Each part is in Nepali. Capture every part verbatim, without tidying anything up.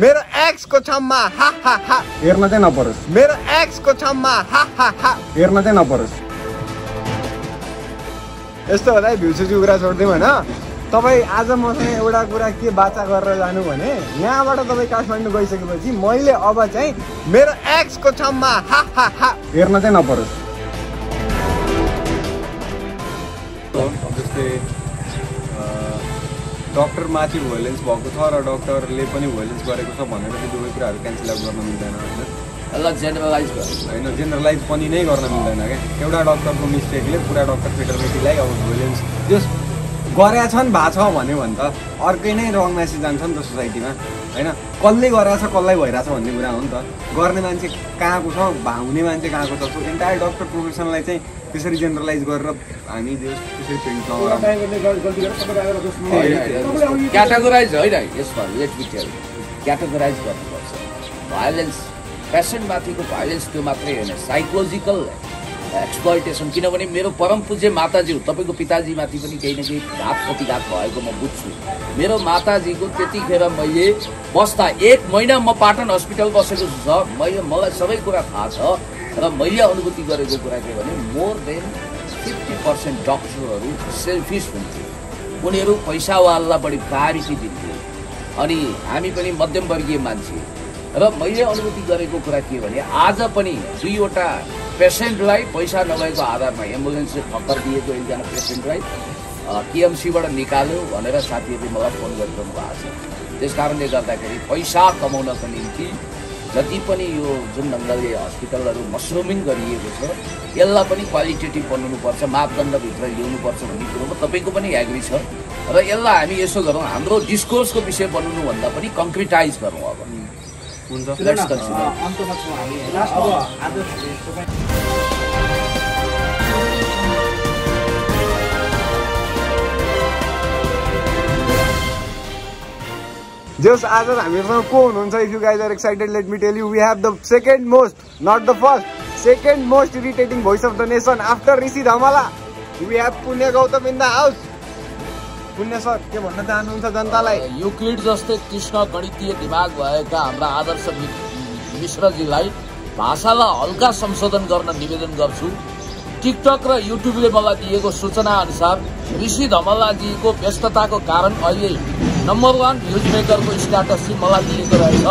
मेरो एक्स को छम्मा हा हा हा हेर्न चाहिँ नपरोस्। मेरो एक्स को छम्मा हा हा हा हेर्न चाहिँ नपरोस्। यस्तो होला है भिउसिजु कुरा छोड्दियौ हैन। तपाई आज मसँग एउटा कुरा के बाचा गरेर जानु भने यहाँबाट तपाई काठमाडौँ गइसकेपछि मैले अब चाहिँ मेरो एक्स को छम्मा हा हा हा हेर्न चाहिँ नपरोस्। जस्तै डॉक्टर माथि वायलेंस भएको छ र डॉक्टरले पनि वायलेंस गरेको छ भनेर त्यो दुवै कुराहरु क्यान्सल आउट गर्न मिल्दैन हैन। अलग जेनरलाइज हैन, जेनरलाइज पनि नै गर्न मिल्दैन के। एउटा डॉक्टरको मिस्टेकले पुरा डॉक्टर फेटरलिटीलाई अब वायलेंस जस गरेका छन् भाछ भन्यो भने त अर्कै नै रङ मेसेज जान्छ नि त सोसाइटीमा हैन। कसले गरेछ कसलाई भइराछ भन्ने कुरा हो नि त। गर्ने मान्छे कहाँको छ, भाउने मान्छे कहाँको छ। सो एन्टायर डॉक्टर प्रोफेसनलाई चाहिँ त्यसरी जेनरलाइज गरेर हामी त्यसरी फेरि नगरौँ। क्याटेगोराइज होइन, यसमा लेट बी टेल क्याटेगोराइज गर्नुपर्छ। भाइलेन्स पेसेन्टमाथिको भाइलेन्स त्यो मात्रै होइन, साइकोलोजिकल एक्सप्लोइटेसन। किनभने मेरो परम पूज्य माताजी तपाईको पिताजीमाथि पनि केही न केही घात प्रतिघात भएको म बुझ्छु। मेरो माताजीको त्यतिखेर मैले बस्दा एक महिना म पाटन हस्पिटल बसेको छु। मैले मलाई सबै कुरा थाहा छ र मैले अनुभूति गरेको कुरा के भने मोर देन फिफ्टी पर्सेन्ट डक्टरहरू सेल्फिस हुन्थे। उनीहरू पैसावालालाई बढी प्रायोरिटी दिन्थे अनि हामी पनि मध्यमवर्गीय मान्छे। र मैले अनुभूति गरेको कुरा के भने आज पनि दुईवटा पेसेन्टलाई पैसा नभएको आधारमा एम्बुलेन्सले ठक्कर दिएको एकजना पेसेन्टलाई केएमसीबाट निकाल्यो भनेर साथीहरूले मलाई फोन गरिरहनु भएको छ। त्यस कारणले गर्दाखेरि पैसा कमाउनको निम्ति जति पनि यो जुन ढङ्गले हस्पिटलहरू मसरुमिङ गरिएको छ यसलाई पनि क्वालिटेटिभ बनाउनुपर्छ, मापदण्डभित्र ल्याउनुपर्छ भन्ने कुरोमा तपाईँको पनि एग्री छ। र यसलाई हामी यसो गरौँ, हाम्रो डिस्कोर्सको विषय बनाउनुभन्दा पनि कन्क्रिटाइज गरौँ। अब हुन्छ जस्ट आज हामीसँग को हुनुहुन्छ? If you guys are excited let me tell you we have the second most, not the first, second most irritating voice of the nation after Rishi Dhamala. We have Punya Gautam in the house. Punya sir के भन्न चाहनुहुन्छ जनतालाई? युक्लिड जस्तै कृष्ण गणितीय दिमाग भएका हाम्रा आदर्श मिश्रजीलाई भाषालाई हल्का संशोधन गर्न निवेदन गर्छु। टिकटक र युट्युबले मलाई दिएको सूचना अनुसार ऋषि धमलाजीको व्यस्तताको कारण अहिले नम्बर वान न्युज मेकरको स्ट्याटस चाहिँ मलाई दिएको रहेछ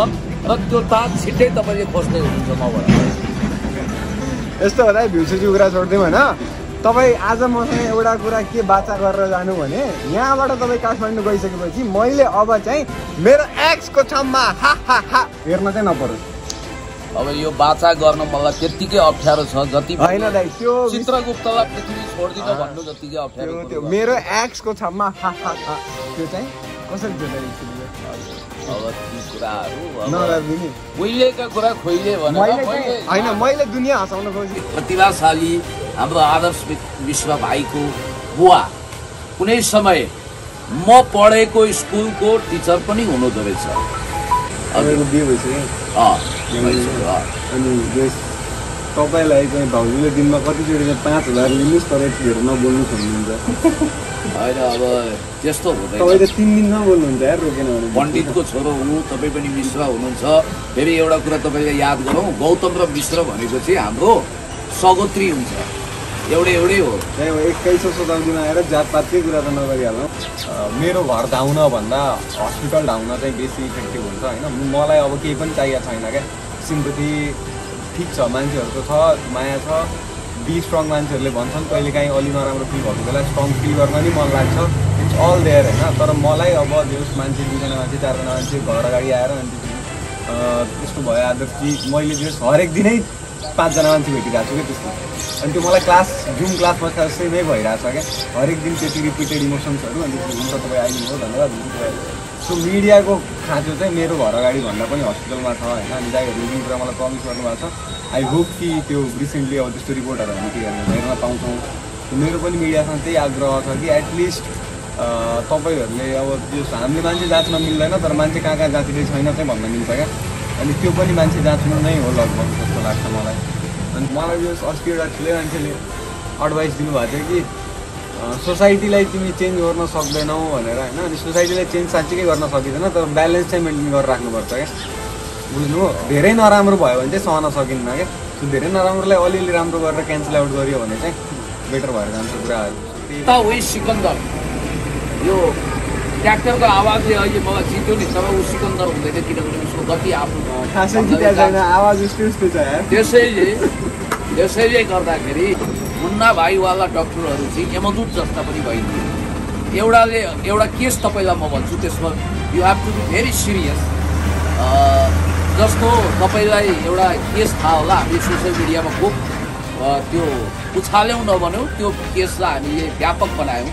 र त्यो ताज छिट्टै तपाईँले खोज्दै हुनुहुन्छ मबाट। यस्तो होला है भिउसिजु कुरा छोड्दियौँ होइन। तपाईँ आज मसँग एउटा कुरा के बाचा गरेर जानु भने यहाँबाट तपाईँ काठमाडौँ गइसकेपछि मैले अब चाहिँ मेरो एक्सको छम्मा हा हा हा हेर्न चाहिँ नपरोस्। अब यो बाचा गर्न मलाई त्यतिकै अप्ठ्यारो छ जति हैन दाइ त्यो चित्रगुप्तलाई पृथ्वी छोड्दिन भन्नु जतिकै अप्ठ्यारो त्यो मेरो एक्सको छम्मा हा हा हा त्यो चाहिँ कसरी जोड्दै थियो। अब ती कुराहरु नरादिनी उहिलेका कुरा खोइले भनेर मैले हैन मैले दुनिया हसाउन खोजे। प्रतिभाशाली हाम्रो आदर्श मिश्र भाइको बुवा कुनै समय म पढेको स्कुलको टीचर पनि हुनुहुँदो रहेछ। अबको बिहे भइसक्यो अनि तपाईँलाई चाहिँ भाउजूले दिनमा कतिचोटि पाँच हजार लिनुहोस् तर यतिखेर नबोल्नु सक्नुहुन्छ होइन। अब त्यस्तो हुँदैन। तपाईँ त तिन दिन नबोल्नुहुन्छ यार, रोकेन भने। पण्डितको छोरो हुनु, तपाईँ पनि मिश्र हुनुहुन्छ। फेरि एउटा कुरा तपाईँलाई याद गरौँ, गौतम र मिश्र भनेको चाहिँ हाम्रो सगोत्री हुन्छ, एउटै एउटै हो। एक्काइस शताब्दीमा आएर जातपातकै कुरा त नगरिहाल्नु। मेरो घर धाउन भन्दा हस्पिटल धाउन चाहिँ बेसी इफेक्टिभ हुन्छ होइन। मलाई अब केही पनि चाहिएको छैन क्या। सिम्पथी ठिक छ, मान्छेहरूको छ, माया छ। बी स्ट्रङ मान्छेहरूले भन्छन् कहिले काहीँ अलि नराम्रो फिल भएको बेला स्ट्रङ फिल गर्न नि मन लाग्छ, इट्स अल देयर होइन। तर मलाई अब जस मान्छे दुईजना मान्छे चारजना मान्छे घर अगाडि आएर अनि त्यस्तो भयो आदर्श कि मैले जस हरेक दिनै पाँचजना मान्छे भेटिरहेको छु क्या त्यस्तो। अनि त्यो मलाई क्लास जुम क्लास बस्दा जस्तै नै भइरहेछ क्या। हरेक दिन त्यति रिपिटेड इमोसन्सहरू अनि हुन्छ तपाईँ आइदिनुहोस् भनेर हुन्छ। सो मिडियाको खाँचो चाहिँ मेरो घर अगाडि भन्दा पनि हस्पिटलमा छ होइन। अनि दाइहरू जुन कुरा मलाई प्रमिस गर्नुभएको छ आई होप कि त्यो रिसेन्टली अब त्यस्तो रिपोर्टहरू हामी के गर्ने बाहिरमा पाउँछौँ। मेरो पनि मिडियासँग त्यही आग्रह छ कि एटलिस्ट तपाईँहरूले अब त्यो हामीले मान्छे जाँच्न मिल्दैन तर मान्छे कहाँ कहाँ जाँचिँदै छैन चाहिँ भन्न मिल्छ क्या। अनि त्यो पनि मान्छे जाँच्नु नै हो लगभग जस्तो लाग्छ मलाई। अनि मलाई यो अस्ति एउटा ठुलै मान्छेले एडभाइस दिनुभएको थियो कि सोसाइटीलाई तिमी चेन्ज गर्न सक्दैनौ भनेर हैन, अनि सोसाइटीलाई चेन्ज साच्चै गर्न सकिदैन तर ब्यालेन्स चाहिँ मेन्टेन गरेर राख्नु पर्छ के बुझ्नु हो। धेरै नराम्रो भयो भने चाहिँ सहन सकिन्न के, त्यो धेरै नराम्रोलाई अलिअलि राम्रो गरेर क्यान्सल आउट गरियो भने चाहिँ बेटर भएर जान्छ कुराहरु। त उही सिकन्दर यो ट्र्याक्टरको आवाजले अहिले म जित्यो नि तब उ सिकन्दर हुँदैन किनभने उसको गति आफ्नो खासै जित्या छैन, आवाज उस्तै उस्तै छ यार। त्यसैले त्यसैले गर्दाखेरि मुन्ना भाइवाला डॉक्टरहरु चाहिँ यमदूत जस्ता पनि भइदिए। एउटाले एउटा केस तपाईलाई म भन्छु त्यसमा you have to be very serious. जस्तो तपाईलाई एउटा केस थाहा होला हामी सोशल मिडियामा खूब त्यो उछाल्यौँ नभनौँ त्यो केसलाई हामीले व्यापक बनायौँ।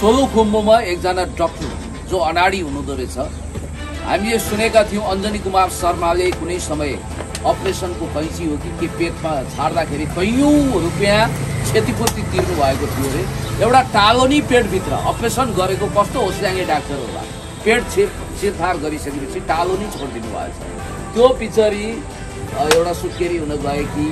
सोलु खुम्बुमा एकजना डक्टर जो अनाडी हुनुहुँदो रहेछ, हामीले सुनेका थियौँ अञ्जनी कुमार शर्माले कुनै समय अपरेसनको कैँची हो कि पेटमा छाड्दाखेरि कैयौँ रुपियाँ क्षतिपूर्ति तिर्नु भएको थियो अरे। एउटा टालोनी पेटभित्र अपरेसन गरेको कस्तो होस्याङ्गे डाक्टर होला, पेट छिर छिरफार गरिसकेपछि टालोनी छोडिदिनु भएछ। त्यो पिछरी एउटा सुत्केरी हुन गए कि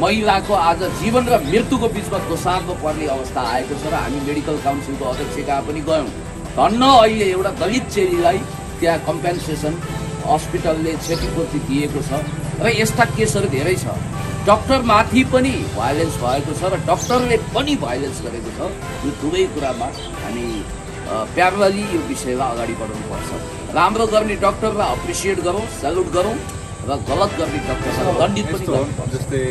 महिलाको आज जीवन र मृत्युको बिचमा दोसाँधमा पर्ने अवस्था आएको छ र हामी मेडिकल काउन्सिलको अध्यक्ष कहाँ पनि गयौँ। धन्न अहिले एउटा दलित चेलीलाई त्यहाँ कम्पेन्सेसन हस्पिटलले क्षतिपूर्ति दिएको छ र यस्ता केसहरू धेरै छ। डक्टरमाथि पनि भाइलेन्स भएको छ र डक्टरले पनि भाइलेन्स गरेको छ। यो दुवै कुरामा हामी प्यारलली यो विषयलाई अगाडि बढाउनुपर्छ। राम्रो गर्ने डक्टरलाई अप्रिसिएट गरौँ, सल्युट गरौँ र गलत गर्ने डक्टरलाई दण्डित पनि गर्नुपर्छ। जस्तै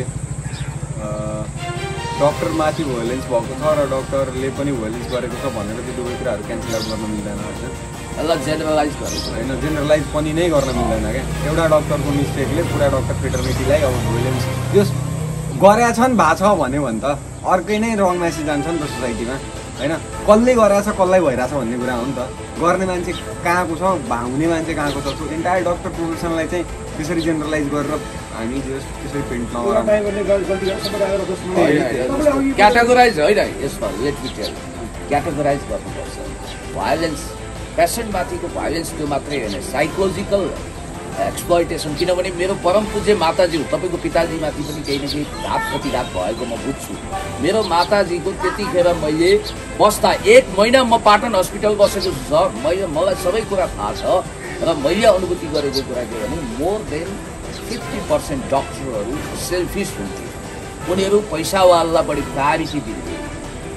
डक्टरमाथि भाइलेन्स भएको छ र डक्टरले पनि भाइलेन्स गरेको छ भनेर त्यो दुवै कुराहरू क्यान्सल आउट गर्न मिल्दैन हजुर। अलग जेनरलाइज गर्नु हैन, जेनरलाइज पनि नै गर्न मिल्दैन क्या। एउटा डक्टरको मिस्टेकले पुरा डक्टर फेटर्निटीलाई अब भाइलेन्स त्यो गरेका छन् भा छ भन्यो भने त अर्कै नै रङ मेसेज जान्छ नि त सोसाइटीमा हैन। कसले गरेका छ कसलाई भइरहेछ भन्ने कुरा हो नि त। गर्ने मान्छे कहाँको छ, भाउने मान्छे कहाँको छ, इन्टायर डक्टर प्रोफेसनलाई चाहिँ त्यसरी जेनरलाइज गरेर हामी त्यसरी पेन्ट नगरौँ। क्याटेगोराइज होइन, यसमा लेट डिटेल क्याटेगोराइज गर्नुपर्छ। भाइलेन्स पेसेन्टमाथिको भाइलेन्स त्यो मात्रै होइन, साइकोलोजिकल एक्सप्लोइटेसन। किनभने मेरो परम पूज्य माताजी तपाईको पिताजीमाथि पनि केही न केही घात प्रतिघात भएको म बुझ्छु। मेरो माताजीको त्यतिखेर मैले बस्दा एक महिना म पाटन हस्पिटल बसेको छ, मैले मलाई सबै कुरा थाहा छ र मैले अनुभूति गरेको कुरा के भने मोर देन फिफ्टी पर्सेन्ट डक्टरहरू सेल्फिस हुन्थे। उनीहरू पैसावालालाई बढी प्रायोरिटी दिन्थे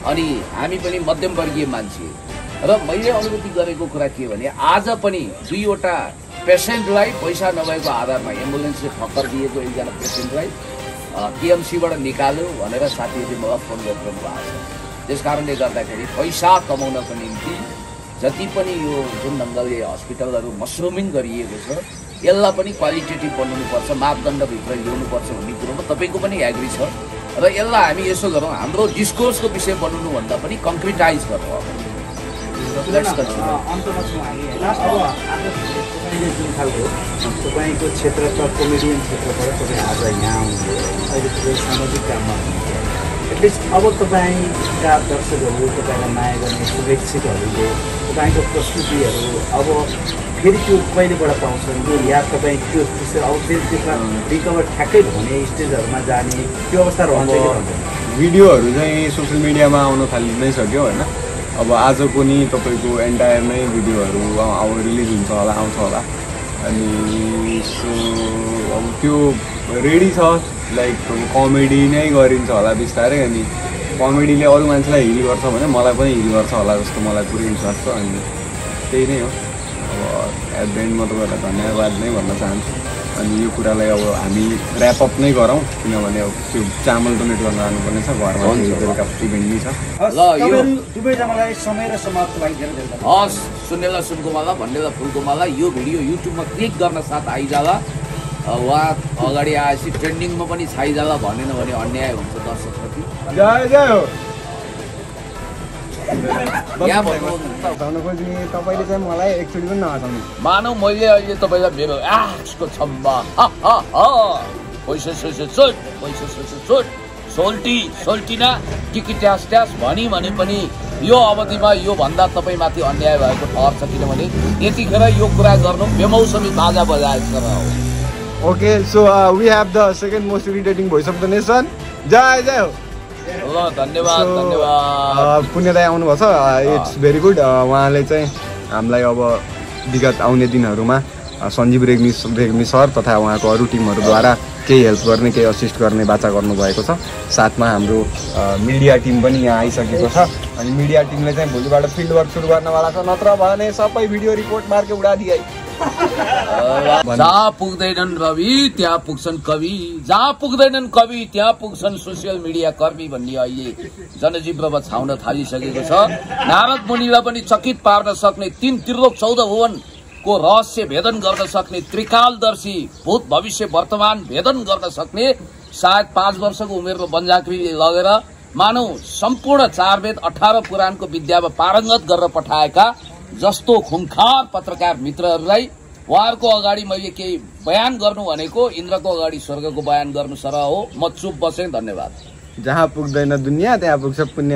अनि हामी पनि मध्यमवर्गीय मान्छे। र मैले अनुभूति गरेको कुरा के भने आज पनि दुईवटा पेसेन्टलाई पैसा नभएको आधारमा एम्बुलेन्सले ठक्कर दिएको एकजना पेसेन्टलाई केएमसीबाट निकाल्यो भनेर साथीहरूले मलाई फोन गर्नुभएको छ। त्यस कारणले गर्दाखेरि पैसा कमाउनको निम्ति जति पनि यो जुन ढङ्गले हस्पिटलहरू मसरुमिङ गरिएको छ यसलाई पनि क्वालिटेटिभ बनाउनुपर्छ, मापदण्डभित्र ल्याउनुपर्छ भन्ने कुरोमा तपाईँको पनि एग्री छ। र यसलाई हामी यसो गरौँ, हाम्रो डिस्कोर्सको विषय बनाउनुभन्दा पनि कन्क्रिटाइज गर्नु। अन्तमा छौँ हामी होइन, अब आफ्नो जुन खालको तपाईँको क्षेत्र छ कमेडियन क्षेत्रबाट तपाईँ आज यहाँ आउनुभयो, अहिले तपाईँ सामाजिक काममा हुनुहुन्छ। एटलिस्ट अब तपाईँका दर्शकहरू तपाईँलाई माया गर्ने शुभेच्छकहरूले तपाईँको प्रस्तुतिहरू अब फेरि त्यो कहिलेबाट पाउँछन् यो, या तपाईँ त्यो त्यसमा रिकभर ठ्याक्कै हुने स्टेजहरूमा जाने त्यो अवस्था रहन्छ? भिडियोहरू चाहिँ सोसियल मिडियामा आउन थालि नै सक्यो होइन। अब आज को नहीं तब को एंटायर नई भिडियो अब रिलीज होगा आँच होगा सो अब त्यो रेडी लाइक कमेडी नै गरिन्छ होला बिस्तारै। अनि कमेडीले अरु मान्छेलाई हिल गर्छ भने मलाई पनि हिल गर्छ होला जस्तो मलाई पूरी विश्वास छ। अनि त्यही नै हो, अब एट द एन्ड म तपाईँहरूलाई धन्यवाद नै भन्न चाहन्छु। अनि यो कुरालाई अब हामी ऱ्यापअप नै गरौँ किनभने अब त्यो चामल डोनेट गर्न जानुपर्ने छ, घरमा बेलुका इभेन्ट नै छ। दुवैजनालाई समय र समाप्तको लागि धेरै धेरै हस्। सुन्नेला सुनकोमाला भन्नेला फुलकोमाला यो भिडियो युट्युबमा क्लिक गर्न साथ आइजाला, उहाँ अगाडि आएपछि ट्रेन्डिङमा पनि छाइजाला। भनेन भने अन्याय हुन्छ दर्शकप्रति। तपाईँले चाहिँ मलाई एकचोटि पनि नहटाउनु मानौ, मैले अहिले तपाईँलाई मेरो एक्सको छम्बा पैसा सोसे चोट पैसा सोसे चोट सोल्टी सोल्टिना टिकी ट्यास ट्यास भनी भने पनि यो अवधिमा योभन्दा तपाईँमाथि अन्याय भएको ठहर छ। किनभने यतिखेर यो कुरा गर्नु बेमौसमी बाजा बजाएको छ। Okay so we have the second most irritating voice of the nation. जय जय हो। धन्यवाद धन्यवाद पुण्यदाई आउनुभएको छ, इट्स भेरी गुड। उहाँले चाहिँ हामीलाई अब विगत आउने दिनहरूमा सञ्जीव रेग्मी रेग्मी सर तथा उहाँको अरू टिमहरूद्वारा केही हेल्प गर्ने, केही असिस्ट गर्ने बाचा गर्नुभएको छ। साथमा हाम्रो मिडिया टिम पनि यहाँ आइसकेको छ अनि मिडिया टिमले चाहिँ भोलिबाट फिल्ड वर्क सुरु गर्नवाला छ, नत्र भने सबै भिडियो रिपोर्ट मार्के उडा दिए। जहाँ पुग्दैनन् कवि त्यहाँ पुग्छन् कवि, जहाँ पुग्दैनन् कवि त्यहाँ पुग्छन् सोसियल मिडिया कर्मी भन्ने अहिले जनजीवनमा छाउन थालिसकेको छ। नारद मुनिलाई पनि चकित पार्न सक्ने तीन त्रिलोक चौध भुवन को रहस्य भेदन गर्न सक्ने, त्रिकालदर्शी भूत भविष्य वर्तमान भेदन गर्न सक्ने, सायद पाँच वर्षको उमेरमा वनझाँक्री लगेर मानौ सम्पूर्ण चार वेद अठार पुराणको विद्यामा पारङ्गत गरेर पठाएका जस्तो खुमखार पत्रकार मित्रहरूलाई उहाँहरूको अगाडि मैले केही बयान गर्नु भनेको इन्द्रको अगाडि स्वर्गको बयान गर्नु सरह हो। म चुप बसेँ। धन्यवाद। जहाँ पुग्दैन दुनियाँ त्यहाँ पुग्छ पुण्य।